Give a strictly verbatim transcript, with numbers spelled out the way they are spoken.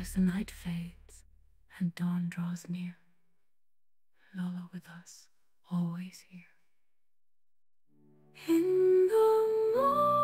As the night fades and dawn draws near, Lolo with us, always here. In the morning.